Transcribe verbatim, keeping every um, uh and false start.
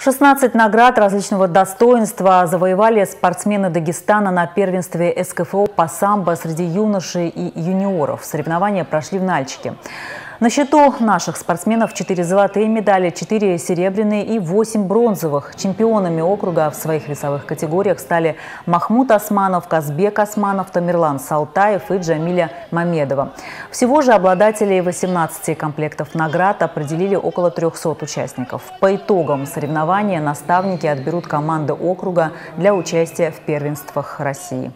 шестнадцать наград различного достоинства завоевали спортсмены Дагестана на первенстве эс ка эф о по самбо среди юношей и юниоров. Соревнования прошли в Нальчике. На счету наших спортсменов четыре золотые медали, четыре серебряные и восемь бронзовых. Чемпионами округа в своих весовых категориях стали Махмуд Osmanов, Казбек Osmanов, Тамерлан Салтаев и Джамиля Мамедова. Всего же обладателей восемнадцати комплектов наград определили около трёхсот участников. По итогам соревнования наставники отберут команды округа для участия в первенствах России.